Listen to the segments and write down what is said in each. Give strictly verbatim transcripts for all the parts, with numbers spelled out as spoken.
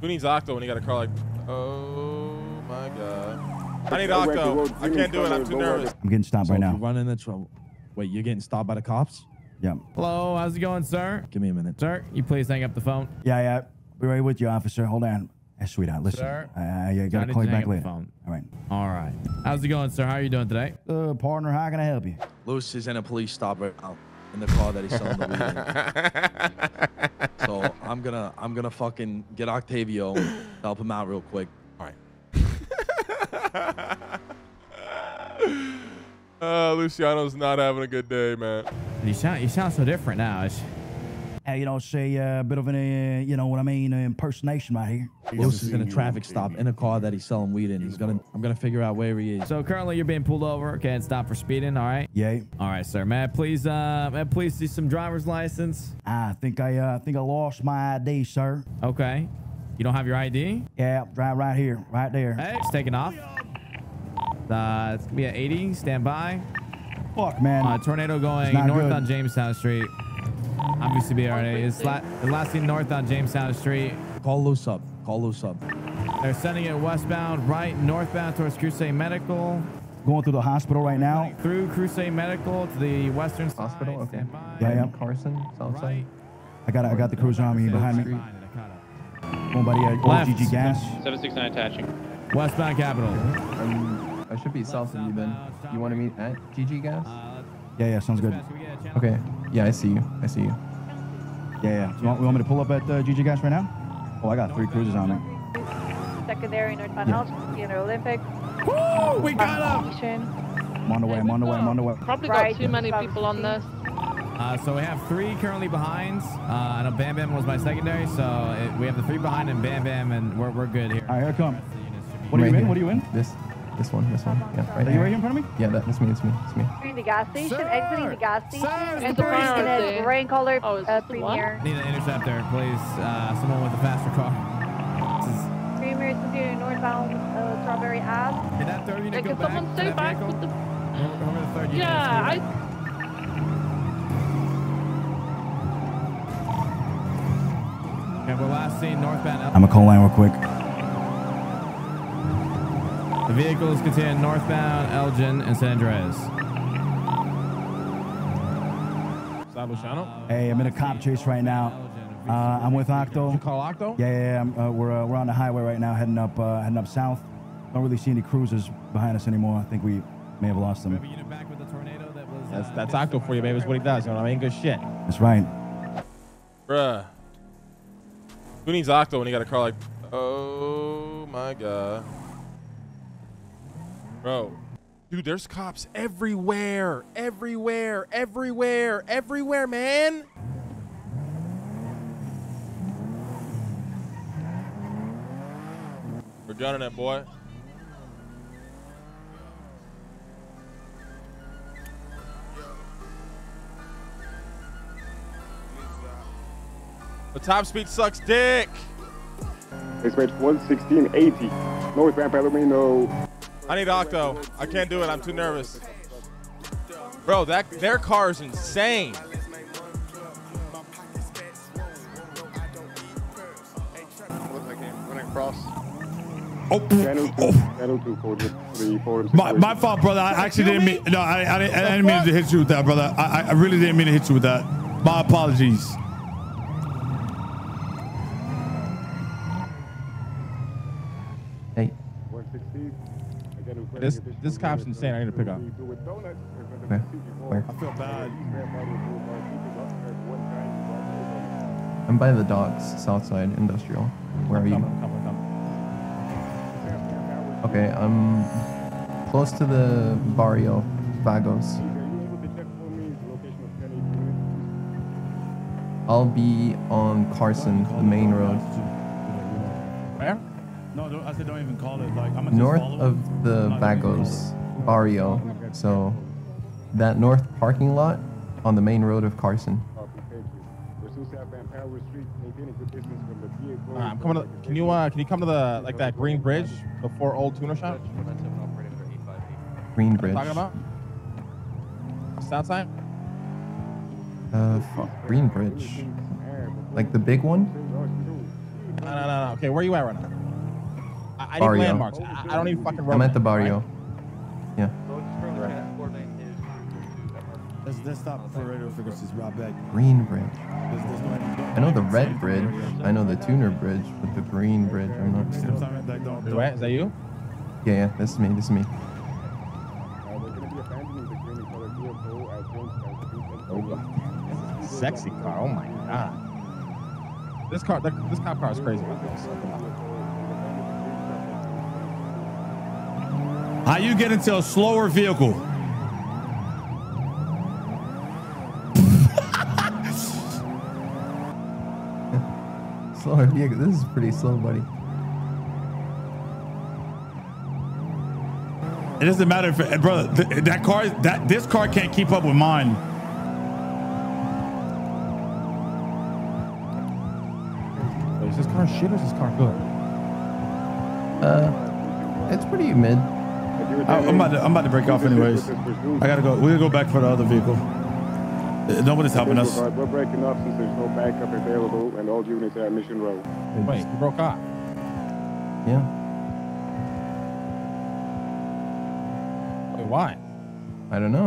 Who needs Octo when you got a car like... Oh my god. I need Octo. I can't do it. I'm too nervous. I'm getting stopped so right now. You're running into trouble. Wait, you're getting stopped by the cops? Yeah. Hello, how's it going, sir? Give me a minute. Sir, you please hang up the phone? Yeah, yeah. We're right with you, officer. Hold on. Hey, sweetheart, listen. Sir, uh, I gotta call you back later. All right. All right. How's it going, sir? How are you doing today? Uh, partner, how can I help you? Lewis is in a police stop right now in the car that he's selling the weed in. So I'm gonna, I'm gonna fucking get Octavio to help him out real quick. All right. uh, Luciano's not having a good day, man. You sound, you sound so different now. It's Hey, you know, say a uh, bit of an, uh, you know what I mean, uh, impersonation right here. Lewis is in a traffic stop in a car that he's selling weed in. He's gonna, I'm gonna figure out where he is. So currently you're being pulled over. Okay, and stop for speeding. All right. Yeah. All right, sir. May I please, uh, may I please see some driver's license? I think I, uh, I think I lost my I D, sir. Okay. You don't have your I D? Yeah, drive right here, right there. Hey, it's taking off. Uh, it's gonna be at eighty. Stand by. Fuck, man. Uh, tornado going north good. on Jamestown Street. Obviously, be already. It's la lasting north on Jamestown Street. Call loose up. Call loose up. They're sending it westbound, right, northbound towards Crusade Medical. Going through the hospital right now. Through Crusade Medical to the western side. Hospital. Okay. Yeah, yeah. Carson, south side. I got, I got the cruiser on me behind me. Going by the O G G gas. seven sixty-nine attaching. Westbound Capital. Okay. Um, I should be south of you, Ben. You want to meet at G G gas? Uh, yeah, yeah. Sounds good. Okay. Yeah, I see you. I see you. Yeah, yeah. You want, you want me to pull up at uh, G G Gas right now? Oh, I got three cruisers on me. Secondary northbound house, inner Olympic. Woo! We got him! I'm on the way, I'm on the way, I'm on the way. Probably got too many people on this. Uh, so we have three currently behinds. Uh, I know Bam Bam was my secondary, so it, we have the three behind and Bam Bam, and we're, we're good here. All right, here I come. What are you in? What are you in? This. This one, this one. Yeah, right Are you right here in front of me? Yeah, that, that's me, it's me, it's me. Exiting the gas station, sure. exiting the gas station. Sure. It's a rain-colored oh, uh, Premier. Need an interceptor, please. Uh, someone with a faster car. Is... Premier is continuing northbound uh, Strawberry Ave. Can that third unit go back? Someone stay back with the... Over the third unit. Yeah, I... Okay, we're last seen northbound. I'm gonna call line real quick. The vehicles continue northbound Elgin and San Andreas. Hey, I'm in a cop chase right now. Uh, I'm with Octo. Did you call Octo? Yeah, yeah, yeah. Uh, we're uh, we're on the highway right now, heading up uh, heading up south. Don't really see any cruisers behind us anymore. I think we may have lost them. Back with the tornado that was, uh, that's that's Octo for you, baby. That's what he does. You know what I mean? Good shit. That's right. Bruh. Who needs Octo when you got a car like? Oh my god. Bro, dude, there's cops everywhere, everywhere, everywhere, everywhere, man. We're gunning it, boy. The top speed sucks dick. Express one sixteen eighty, northbound Palomino. I need Octo. I can't do it. I'm too nervous. Bro, that their car is insane. When I cross. Oh, oh. My, my fault, brother. I actually didn't mean. No, I, I, didn't, I didn't mean to hit you with that, brother. I, I really didn't mean to hit you with that. My apologies. Hey. This this cop's insane. I need to pick up. Where? Where? I feel bad. I'm by the docks, south side, industrial. Where are you? Okay, I'm close to the barrio Vagos. I'll be on Carson, the main road. Where? No, don't, I said don't even call it. Like, I'm gonna north just of the Vagos barrio, so that north parking lot on the main road of Carson. Uh, I'm coming. To, can you uh, can you come to the like that green bridge before Old Tuner Shop? Green bridge. What are you talking about? South side. Uh, fuck. Green bridge. Like the big one. No, no, no, no. Okay, where are you at right now? I, I need landmarks. I, I don't need fucking road. I'm at the barrio. Right? Yeah. That's that's not Pareto frequencies, Rob Beck. Green Bridge. I know the red bridge. I know the tuner bridge, but the green bridge, I'm not sure. Wait, is that you? Yeah, yeah, this is me, this is me. Oh, sexy car, oh my god. This car, this cop car is crazy. How you get into a slower vehicle? Slower vehicle, this is pretty slow, buddy. It doesn't matter if, brother, th that car, that this car can't keep up with mine. Wait, is this car shit or is this car good? Uh, it's pretty mid. I, I'm about to, I'm about to break off anyways. I gotta go. We're gonna go back for the other vehicle. Nobody's helping us. We're breaking off since there's no backup available, and all units are at Mission Road. Wait, you broke off? Yeah. Why? I don't know.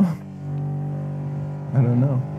I don't know.